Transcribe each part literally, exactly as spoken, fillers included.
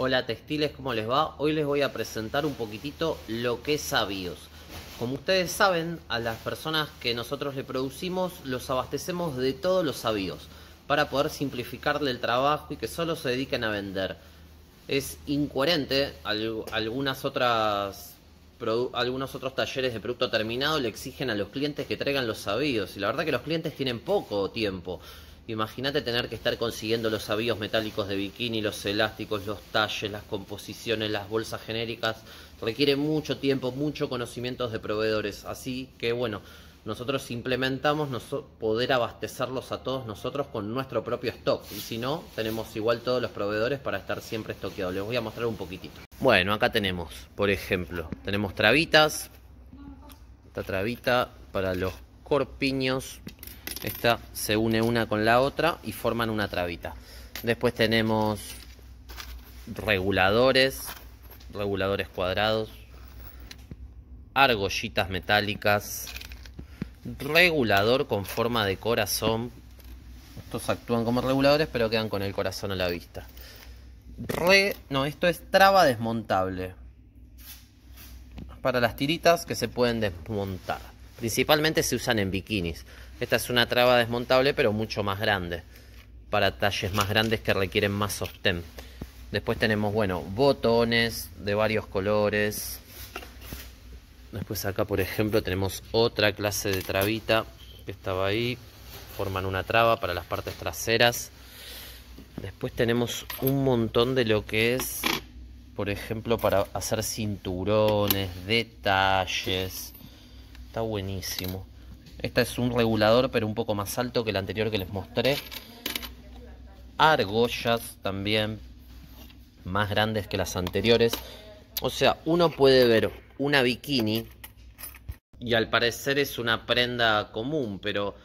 Hola textiles, ¿cómo les va? Hoy les voy a presentar un poquitito lo que es avíos. Como ustedes saben, a las personas que nosotros le producimos los abastecemos de todos los avíos para poder simplificarle el trabajo y que solo se dediquen a vender. Es incoherente, algunas otras, algunos otros talleres de producto terminado le exigen a los clientes que traigan los avíos y la verdad que los clientes tienen poco tiempo. Imagínate tener que estar consiguiendo los avíos metálicos de bikini, los elásticos, los talles, las composiciones, las bolsas genéricas. Requiere mucho tiempo, mucho conocimiento de proveedores. Así que bueno, nosotros implementamos poder abastecerlos a todos nosotros con nuestro propio stock. Y si no, tenemos igual todos los proveedores para estar siempre estoqueados. Les voy a mostrar un poquitito. Bueno, acá tenemos, por ejemplo, tenemos trabitas. Esta trabita para los corpiños. Esta se une una con la otra y forman una trabita. Después tenemos reguladores, reguladores cuadrados, argollitas metálicas, regulador con forma de corazón. Estos actúan como reguladores pero quedan con el corazón a la vista. Re... No, esto es traba desmontable. Para las tiritas que se pueden desmontar. Principalmente se usan en bikinis. Esta es una traba desmontable pero mucho más grande, para talles más grandes que requieren más sostén. Después tenemos, bueno, botones de varios colores. Después acá, por ejemplo, tenemos otra clase de trabita que estaba ahí. Forman una traba para las partes traseras. Después tenemos un montón de lo que es, por ejemplo, para hacer cinturones, detalles. Está buenísimo. Esta es un regulador pero un poco más alto que el anterior que les mostré. Argollas también, más grandes que las anteriores. O sea, uno puede ver una bikini y al parecer es una prenda común, pero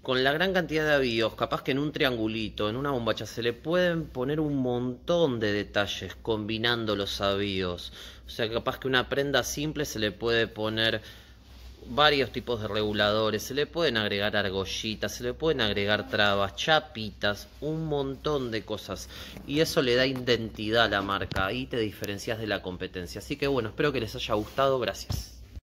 con la gran cantidad de avíos, capaz que en un triangulito, en una bombacha, se le pueden poner un montón de detalles combinando los avíos. O sea, capaz que una prenda simple se le puede poner varios tipos de reguladores, se le pueden agregar argollitas, se le pueden agregar trabas, chapitas, un montón de cosas. Y eso le da identidad a la marca y te diferencias de la competencia. Así que bueno, espero que les haya gustado. Gracias.